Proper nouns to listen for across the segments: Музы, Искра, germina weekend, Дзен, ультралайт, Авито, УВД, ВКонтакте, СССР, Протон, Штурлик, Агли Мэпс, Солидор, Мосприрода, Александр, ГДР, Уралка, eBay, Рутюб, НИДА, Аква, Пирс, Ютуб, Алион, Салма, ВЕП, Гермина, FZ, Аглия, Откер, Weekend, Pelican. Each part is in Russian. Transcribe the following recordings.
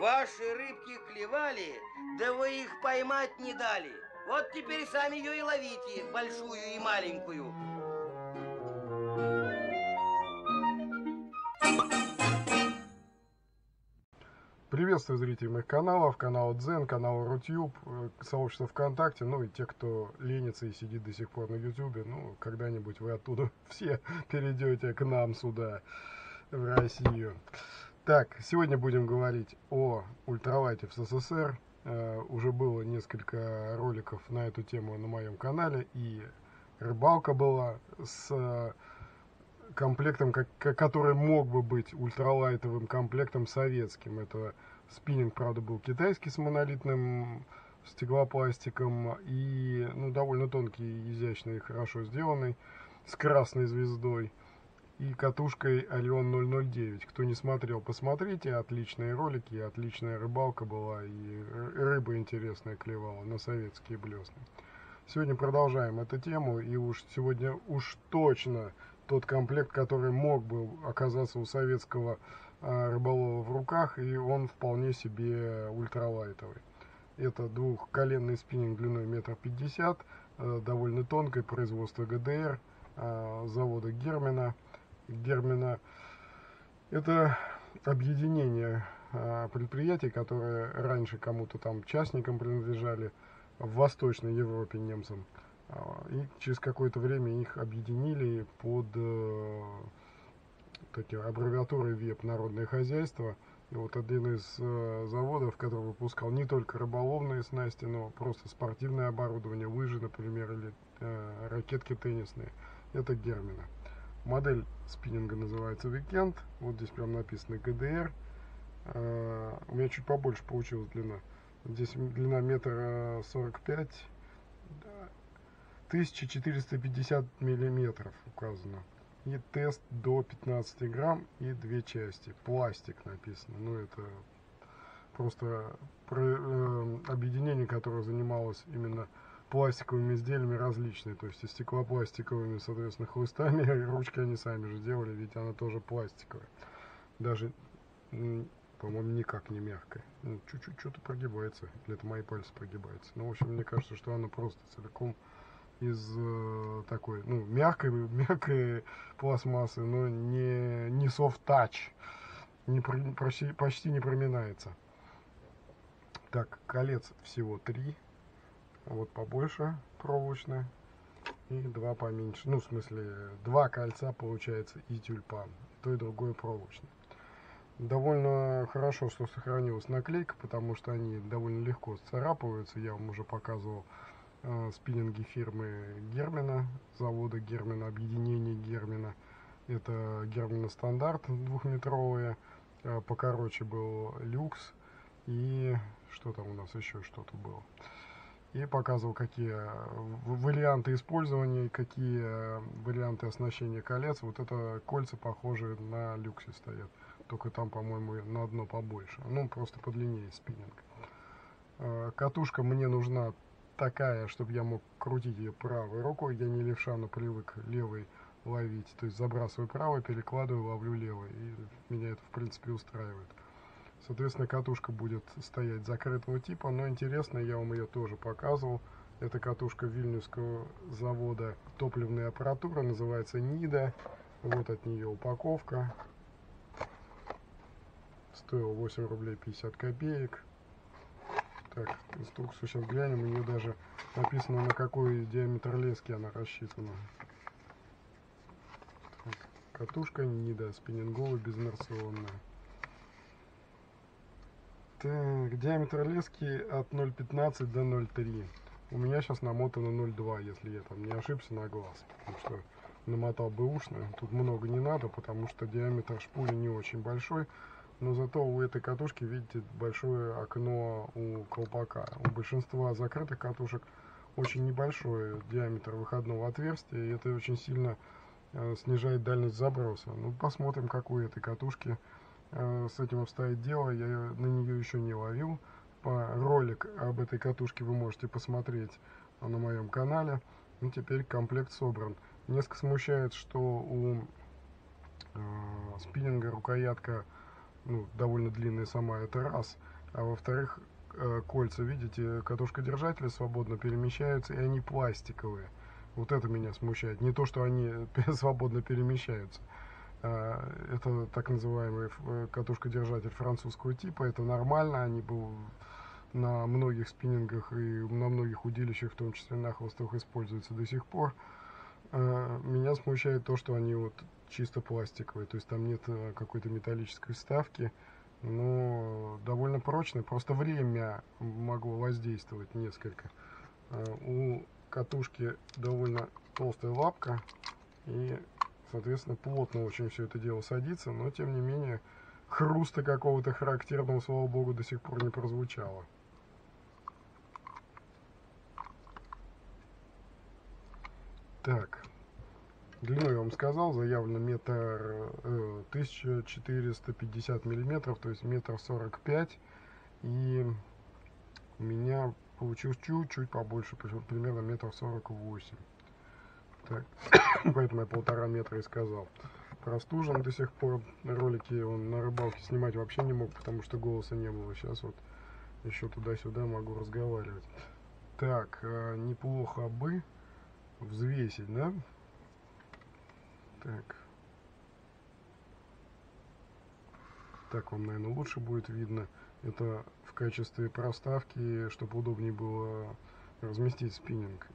Ваши рыбки клевали, да вы их поймать не дали. Вот теперь сами ее и ловите, большую и маленькую. Приветствую зрителей моих каналов, канала Дзен, канала Рутюб, сообщество ВКонтакте, ну и те, кто ленится и сидит до сих пор на Ютубе, ну, когда-нибудь вы оттуда все перейдете к нам сюда, в Россию. Так, сегодня будем говорить о ультралайте в СССР. Уже было несколько роликов на эту тему на моем канале, и рыбалка была с комплектом, который мог бы быть ультралайтовым комплектом советским. Это спиннинг, правда, был китайский с монолитным стеклопластиком и, ну, довольно тонкий, изящный, хорошо сделанный, с красной звездой и катушкой Алион 009. Кто не смотрел, посмотрите, отличные ролики, отличная рыбалка была, и рыба интересная клевала на советские блесны. Сегодня продолжаем эту тему, и уж сегодня уж точно тот комплект, который мог бы оказаться у советского рыболова в руках, и он вполне себе ультралайтовый. Это двухколенный спиннинг длиной 1,50 м, довольно тонкой, производства ГДР, завода Гермина. Гермина — это объединение предприятий, которые раньше кому-то там частникам принадлежали в Восточной Европе, немцам. И через какое-то время их объединили под такие аббревиатуры ВЕП, народное хозяйство. И вот один из заводов, который выпускал не только рыболовные снасти, но просто спортивное оборудование, лыжи, например, или ракетки теннисные, это Гермина. Модель спиннинга называется Weekend. Вот здесь прям написано ГДР. У меня чуть побольше получилась длина. Здесь длина 1,45 м. 1450 миллиметров указано, и тест до 15 грамм и две части, пластик написано. Ну, это просто объединение, которое занималось именно пластиковыми изделиями различными, то есть и стеклопластиковыми, соответственно, хлыстами, и ручки они сами же делали, ведь она тоже пластиковая, даже, по-моему, никак не мягкая, чуть-чуть что-то прогибается, или это мои пальцы прогибаются. Ну, в общем, мне кажется, что она просто целиком из такой, ну, мягкой пластмассы, но не soft touch, почти не проминается. Так, колец всего 3, вот побольше проволочные и 2 поменьше, ну, в смысле, 2 кольца получается и тюльпан, то и другое проволочное. Довольно хорошо, что сохранилась наклейка, потому что они довольно легко сцарапываются. Я вам уже показывал спиннинги фирмы Гермина, завода Гермина, объединение Гермина. Это Гермина стандарт двухметровая, покороче был люкс, и что там у нас еще что-то было. И показывал, какие варианты использования, какие варианты оснащения колец. Вот это кольца похожие на люксе стоят, только там, по-моему, на одно побольше. Ну, просто подлиннее спиннинг. Катушка мне нужна такая, чтобы я мог крутить ее правой рукой. Я не левша, но привык левой ловить. То есть забрасываю правой, перекладываю, ловлю левой. И меня это, в принципе, устраивает. Соответственно, катушка будет стоять закрытого типа. Но интересно, я вам ее тоже показывал. Это катушка вильнюсского завода топливной аппаратуры. Называется НИДА. Вот от нее упаковка. Стоила 8 рублей 50 копеек. Так, инструкцию сейчас глянем, у нее даже написано, на какой диаметр лески она рассчитана. Так, катушка нида, спиннинговая, безинерционная. Так, диаметр лески от 0,15 до 0,3. У меня сейчас намотано 0,2, если я там не ошибся на глаз. Потому что намотал бы ушно, тут много не надо, потому что диаметр шпули не очень большой. Но зато у этой катушки, видите, большое окно у колпака. У большинства закрытых катушек очень небольшой диаметр выходного отверстия, и это очень сильно снижает дальность заброса. Ну, посмотрим, как у этой катушки с этим обстоит дело. Я на нее еще не ловил. Ролик об этой катушке вы можете посмотреть на моем канале. Ну, теперь комплект собран. Несколько смущает, что у спиннинга рукоятка ну, довольно длинная сама, это раз. А во-вторых, кольца, видите, катушкодержатели свободно перемещаются, и они пластиковые. Вот это меня смущает. Не то, что они свободно перемещаются. Это так называемый катушкодержатель французского типа. Это нормально, они был на многих спиннингах и на многих удилищах, в том числе на хвостах, используются до сих пор. Меня смущает то, что они вот чисто пластиковые, то есть там нет какой-то металлической вставки, но довольно прочно, просто время могло воздействовать несколько. У катушки довольно толстая лапка, и соответственно плотно очень все это дело садится, но тем не менее хруста какого-то характерного, слава богу, до сих пор не прозвучало. Так, длину я вам сказал, заявлено метр 1450 миллиметров, то есть метр 45, и у меня получилось чуть-чуть побольше, примерно метр 48. Так, поэтому я 1,5 метра и сказал. Простужен до сих пор, ролики он на рыбалке снимать вообще не мог, потому что голоса не было. Сейчас вот еще туда-сюда могу разговаривать. Так, неплохо бы взвесить, да? Так. Так вам, наверное, лучше будет видно. Это в качестве проставки, чтобы удобнее было разместить спиннинг.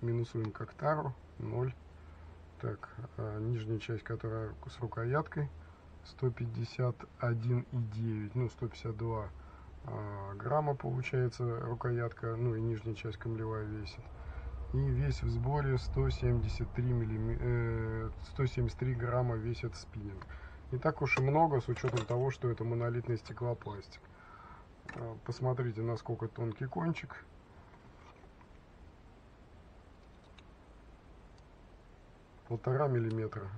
Минусуем как тару, 0. Так, нижняя часть, которая с рукояткой, 151,9, ну 152 грамма получается рукоятка, ну и нижняя часть камлевая весит. И весь в сборе 173 грамма весит спиннинг. Не так уж и много, с учетом того, что это монолитный стеклопластик. Посмотрите, насколько тонкий кончик. Полтора миллиметра,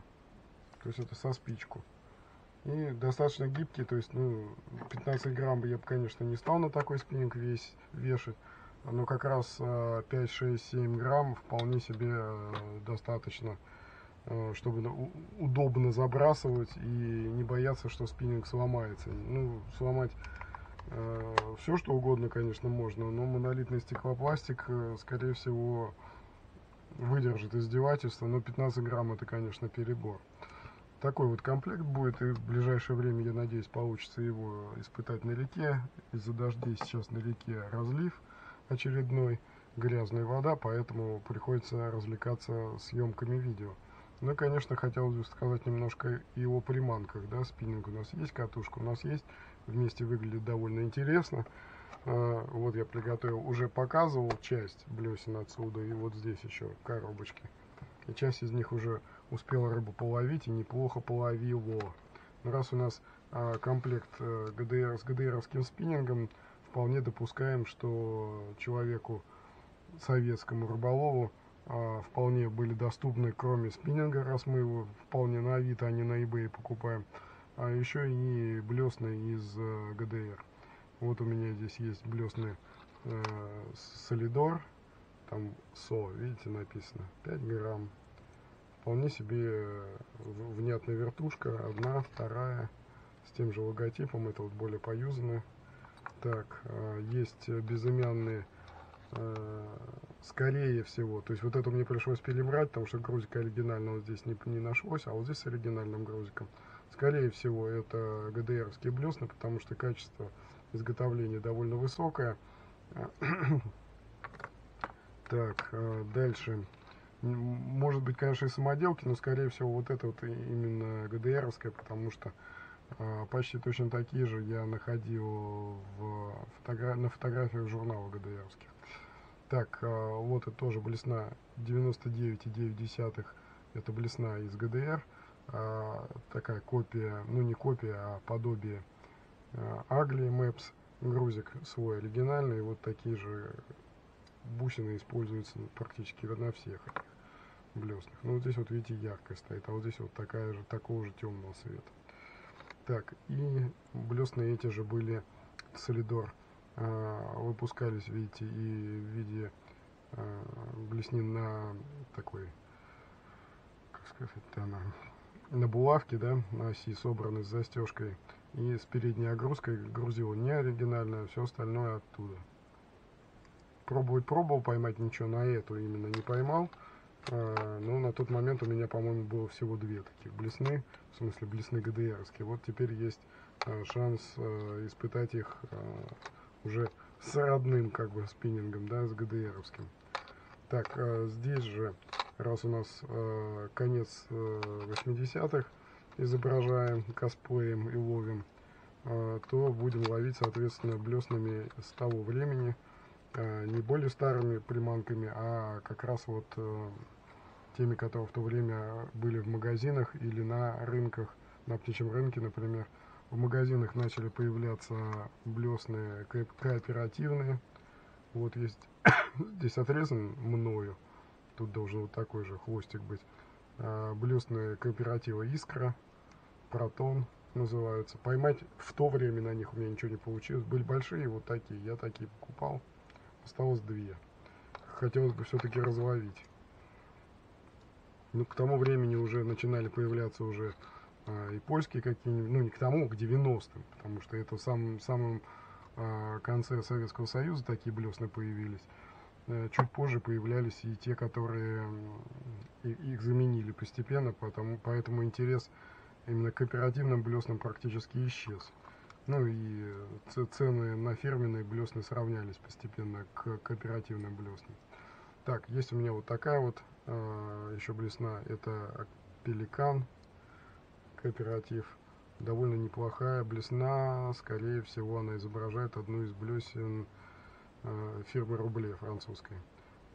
то есть это со спичку. И достаточно гибкий, то есть, ну, 15 грамм я бы, конечно, не стал на такой спиннинг вешать, но как раз 5-6-7 грамм вполне себе достаточно, чтобы удобно забрасывать и не бояться, что спиннинг сломается. Ну, сломать все, что угодно, конечно, можно, но монолитный стеклопластик, скорее всего, выдержит издевательство, но 15 грамм это, конечно, перебор. Такой вот комплект будет, и в ближайшее время, я надеюсь, получится его испытать на реке. Из-за дождей сейчас на реке разлив очередной, грязная вода, поэтому приходится развлекаться съемками видео. Ну и, конечно, хотелось бы сказать немножко и о приманках, да, спиннинг у нас есть, катушка у нас есть, вместе выглядит довольно интересно. Вот я приготовил, уже показывал часть блесен отсюда, и вот здесь еще коробочки. И часть из них уже успела рыбу половить, и неплохо половила. Но раз у нас комплект ГДР с ГДРовским спиннингом, вполне допускаем, что человеку, советскому рыболову, вполне были доступны, кроме спиннинга, раз мы его вполне на Авито, а не на eBay покупаем, а еще и блесны из ГДР. Вот у меня здесь есть блесны Солидор, там СО, видите, написано, 5 грамм. Вполне себе внятная вертушка, одна, вторая, с тем же логотипом, это вот более поюзанная. Так, есть безымянные, скорее всего, то есть вот это мне пришлось перебрать, потому что грузика оригинального здесь не нашлось, а вот здесь с оригинальным грузиком. Скорее всего, это ГДРовские блесны, потому что качество изготовление довольно высокое. Так, дальше. Может быть, конечно, и самоделки, но, скорее всего, вот это вот именно ГДРовская, потому что почти точно такие же я находил на фотографиях журнала ГДРовских. Так, вот это тоже блесна 99,9. Это блесна из ГДР. Такая копия, ну не копия, а подобие Агли Мэпс, грузик свой оригинальный, вот такие же бусины используются практически на всех блеснах. Ну вот здесь вот видите, яркая стоит, а вот здесь вот такая же, такого же темного цвета. Так, и блесны эти же были Солидор, выпускались, видите, и в виде блеснин на такой, как сказать, на булавке, да, на оси, собраны с застежкой. И с передней огрузкой грузил не оригинально, все остальное оттуда. Пробовать пробовал поймать, ничего на эту именно не поймал. Но на тот момент у меня, по-моему, было всего две таких блесны, в смысле блесны ГДРские. Вот теперь есть шанс испытать их уже с родным, как бы, спиннингом, да, с ГДРовским. Так, здесь же, раз у нас конец 80-х, изображаем, косплеем и ловим, то будем ловить, соответственно, блеснами с того времени, не более старыми приманками, а как раз вот теми, которые в то время были в магазинах или на рынках, на птичьем рынке, например. В магазинах начали появляться блесны кооперативные. Вот есть, здесь отрезан мною, тут должен вот такой же хвостик быть. Блесны кооператива «Искра», «Протон» называются. Поймать в то время на них у меня ничего не получилось. Были большие вот такие, я такие покупал. Осталось две. Хотелось бы все-таки разловить. Ну, к тому времени уже начинали появляться уже и польские какие-нибудь, ну не к тому, к 90-м, потому что это в самом конце Советского Союза такие блесны появились. Чуть позже появлялись и те, которые их заменили постепенно, поэтому интерес именно к кооперативным блеснам практически исчез. Ну и цены на фирменные блесны сравнялись постепенно к кооперативным блеснам. Так, есть у меня вот такая вот еще блесна, это Pelican кооператив. Довольно неплохая блесна, скорее всего она изображает одну из блесен фирмы Рубль французской.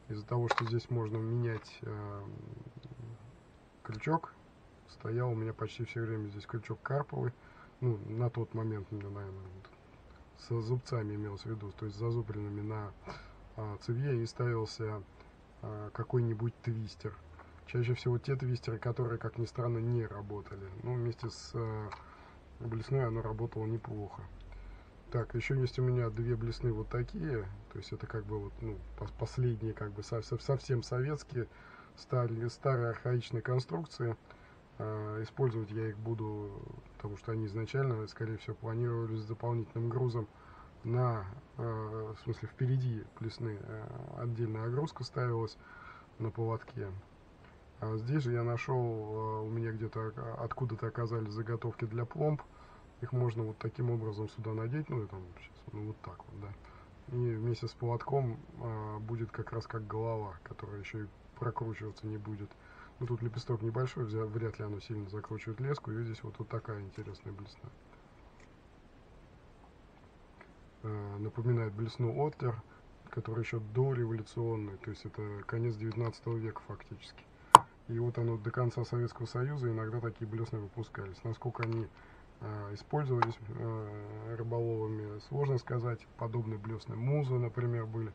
Из-за того, что здесь можно менять крючок, стоял у меня почти все время здесь крючок карповый. Ну, на тот момент, наверное, со зубцами имелось в виду, то есть зазубренными на цевье, и ставился какой-нибудь твистер. Чаще всего те твистеры, которые, как ни странно, не работали. Но вместе с блесной оно работало неплохо. Так, еще есть у меня две блесны вот такие. То есть это как бы вот, ну, последние, как бы совсем советские, старые архаичные конструкции. Использовать я их буду, потому что они изначально, скорее всего, планировались с дополнительным грузом. В смысле, впереди блесны отдельная огрузка ставилась на поводке. А здесь же я нашел, у меня где-то откуда-то оказались заготовки для пломб. Их можно вот таким образом сюда надеть, ну и там сейчас, ну, вот так вот, да. И вместе с поводком будет как раз как голова, которая еще и прокручиваться не будет. Ну тут лепесток небольшой, вряд ли оно сильно закручивает леску. И здесь вот такая интересная блесна. Напоминает блесну Откер, который еще дореволюционный, то есть это конец 19 века фактически. И вот оно до конца Советского Союза иногда такие блесны выпускались. Насколько они использовались рыболовами, сложно сказать. Подобные блесны Музы, например, были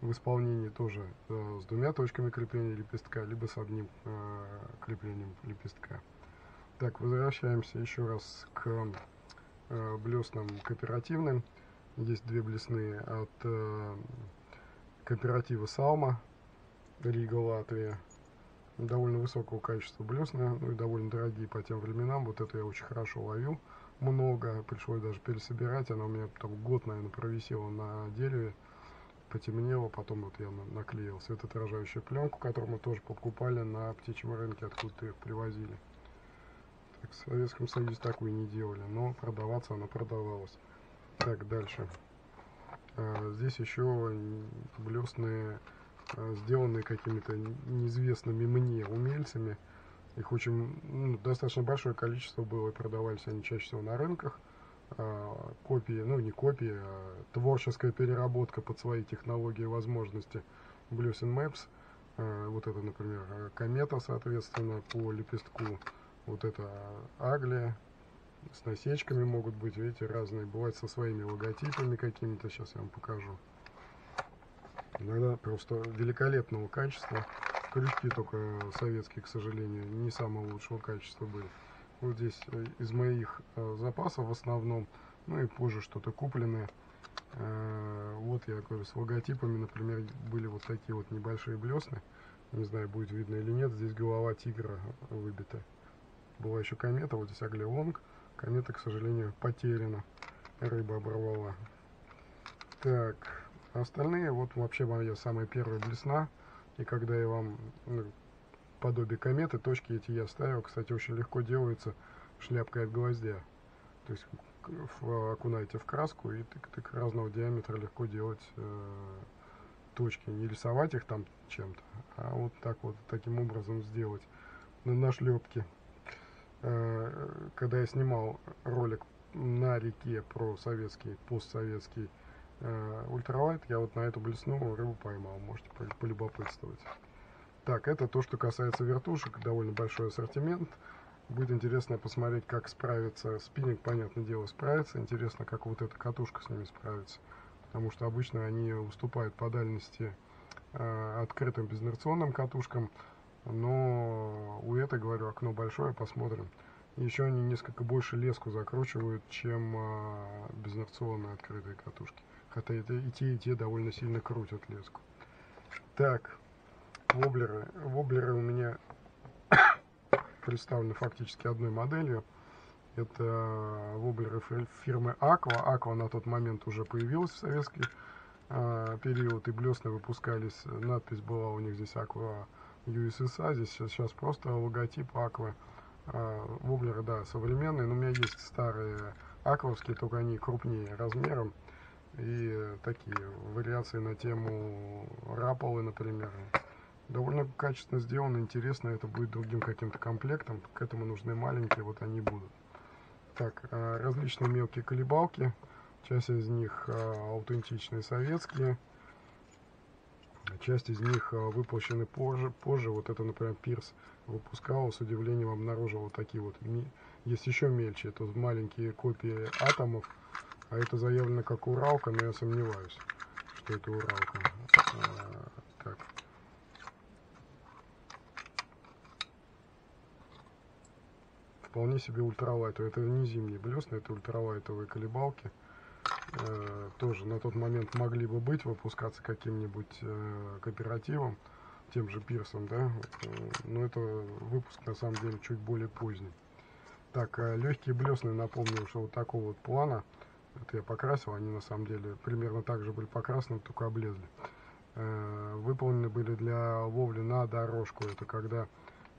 в исполнении тоже с двумя точками крепления лепестка, либо с одним креплением лепестка. Так, возвращаемся еще раз к блеснам кооперативным. Есть две блесны от кооператива «Салма», Рига, Латвия. Довольно высокого качества блесна, ну и довольно дорогие по тем временам. Вот это я очень хорошо ловил, много, пришлось даже пересобирать. Она у меня там год, наверное, провисела на дереве, потемнела, потом вот я наклеил светоотражающую пленку, которую мы тоже покупали на птичьем рынке, откуда их привозили. Так, в Советском Союзе такую не делали, но продаваться она продавалась. Так, дальше. Здесь еще блесны, сделанные какими-то неизвестными мне умельцами. Их очень, ну, достаточно большое количество было, и продавались они чаще всего на рынках. Копии, ну не копии, а творческая переработка под свои технологии и возможности блесен Maps. Вот это, например, комета, соответственно, по лепестку. Вот это Аглия. С насечками могут быть, видите, разные. Бывают со своими логотипами какими-то. Сейчас я вам покажу. Иногда просто великолепного качества. Крючки только советские, к сожалению, не самого лучшего качества были. Вот здесь из моих запасов в основном, ну и позже что-то купленное. Вот я говорю, с логотипами, например, были вот такие вот небольшие блесны. Не знаю, будет видно или нет. Здесь голова тигра выбита. Была еще комета, вот здесь Алион, Комета, к сожалению, потеряна. Рыба оборвала. Так, остальные, вот вообще моя самая первая блесна. И когда я вам подобие кометы, точки эти я ставил. Кстати, очень легко делается шляпкой от гвоздя. То есть окунаете в краску и тык-тык разного диаметра легко делать точки. Не рисовать их там чем-то, а вот так вот, таким образом сделать. На шлепке. Когда я снимал ролик на реке про советский, постсоветский ультралайт, я вот на эту блесну рыбу поймал. Можете полюбопытствовать. Так, это то, что касается вертушек. Довольно большой ассортимент. Будет интересно посмотреть, как справится спиннинг, понятное дело, справится. Интересно, как вот эта катушка с ними справится. Потому что обычно они уступают по дальности открытым безинерционным катушкам. Но у этой, говорю, окно большое, посмотрим. Еще они несколько больше леску закручивают, чем безинерционные открытые катушки. Хотя и те довольно сильно крутят леску. Так, воблеры. Воблеры у меня представлены фактически одной моделью. Это воблеры фирмы Аква. Аква на тот момент уже появилась в советский период, и блесны выпускались. Надпись была у них здесь Аква USSA. Здесь сейчас просто логотип Аквы. Воблеры, да, современные, но у меня есть старые аквовские, только они крупнее размером. И такие вариации на тему Rapala, например. Довольно качественно сделано, интересно, это будет другим каким-то комплектом. К этому нужны маленькие, вот они будут. Так, различные мелкие колебалки. Часть из них аутентичные советские. Часть из них выпущены позже. Вот это, например, Пирс выпускал. С удивлением обнаружил вот такие вот. Есть еще мельче. Это маленькие копии атомов. А это заявлено как Уралка, но я сомневаюсь, что это Уралка. Так. Вполне себе ультралайтовые. Это не зимние блесны, это ультралайтовые колебалки. Тоже на тот момент могли бы быть, выпускаться каким-нибудь кооперативом, тем же Пирсом, да, но это выпуск на самом деле чуть более поздний. Так, легкие блесны, напомню, что вот такого вот плана, это я покрасил, они на самом деле примерно так же были покрасны, только облезли. Выполнены были для ловли на дорожку, это когда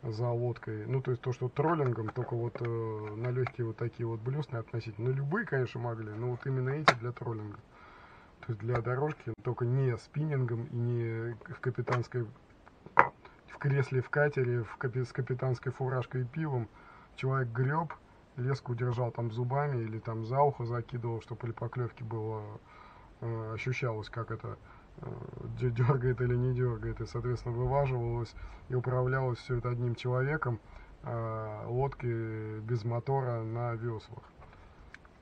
за лодкой, ну то есть то, что троллингом, только вот на легкие вот такие вот блесны относительно, ну любые, конечно, могли, но вот именно эти для троллинга, то есть для дорожки, только не спиннингом и не в капитанской, в кресле, в катере, с капитанской фуражкой и пивом. Человек греб, леску держал там зубами или там за ухо закидывал, чтобы при поклевке было, ощущалось, как это дергает или не дергает, и соответственно вываживалось и управлялось все это одним человеком, лодки без мотора на веслах.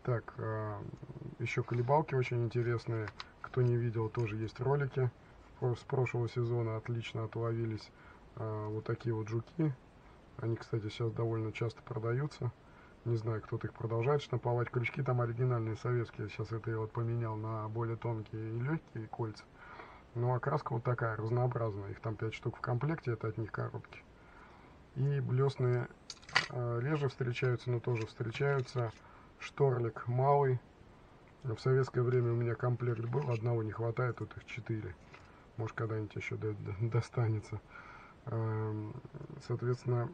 Так, еще колебалки очень интересные, кто не видел, тоже есть ролики с прошлого сезона, отлично отловились вот такие вот жуки. Они, кстати, сейчас довольно часто продаются, не знаю, кто-то их продолжает штамповать. Крючки там оригинальные советские, сейчас это я вот поменял на более тонкие и легкие кольца. Ну, окраска вот такая, разнообразная. Их там 5 штук в комплекте, это от них коробки. И блесны реже встречаются, но тоже встречаются. Штурлик малый. В советское время у меня комплект был, одного не хватает, тут их 4. Может, когда-нибудь еще достанется. Соответственно,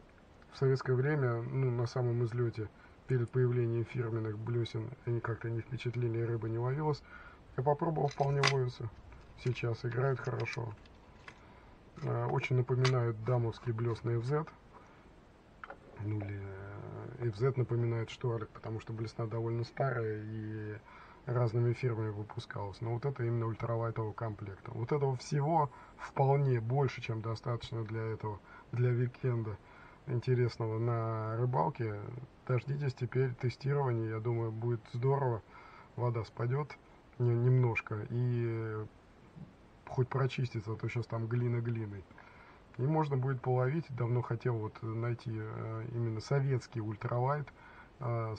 в советское время, ну, на самом излете, перед появлением фирменных блесен, они как-то не впечатлили, рыба не ловилась. Я попробовал, вполне ловится. Сейчас играют хорошо. Очень напоминают дамовские блесны FZ. Ну или FZ напоминает Штурлик, потому что блесна довольно старая и разными фирмами выпускалась. Но вот это именно ультралайтового комплекта. Вот этого всего вполне больше, чем достаточно для этого, для Weekend'а интересного на рыбалке. Дождитесь теперь тестирования, я думаю, будет здорово. Вода спадет немножко и хоть прочистится, а то сейчас там глина глиной. И можно будет половить. Давно хотел вот найти именно советский ультралайт,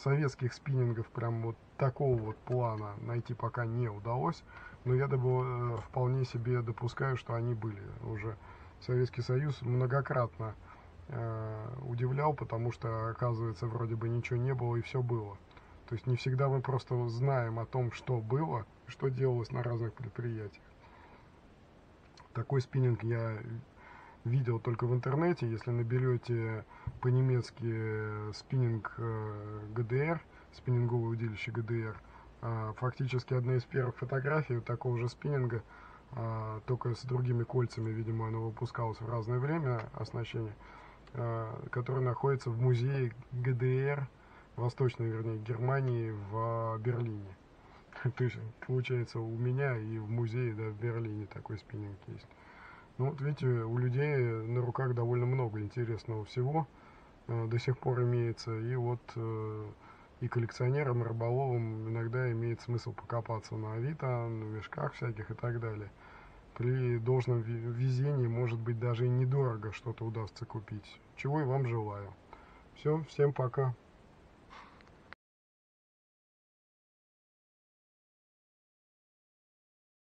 советских спиннингов прям вот такого вот плана найти пока не удалось, но я вполне себе допускаю, что они были уже. Советский Союз многократно удивлял, потому что, оказывается, вроде бы ничего не было и все было. То есть не всегда мы просто знаем о том, что было, что делалось на разных предприятиях. Такой спиннинг я видел только в интернете. Если наберете по-немецки спиннинг ГДР, спиннинговое удилище ГДР, фактически одна из первых фотографий такого же спиннинга, только с другими кольцами, видимо, оно выпускалось в разное время оснащения, который находится в музее ГДР, Восточной, вернее, Германии, в Берлине. То есть, получается, у меня и в музее, да, в Берлине такой спиннинг есть. Ну, вот видите, у людей на руках довольно много интересного всего до сих пор имеется, и вот и коллекционерам, и рыболовам иногда имеет смысл покопаться на Авито, на мешках всяких и так далее. При должном везении, может быть, даже и недорого что-то удастся купить. Чего и вам желаю. Все, всем пока.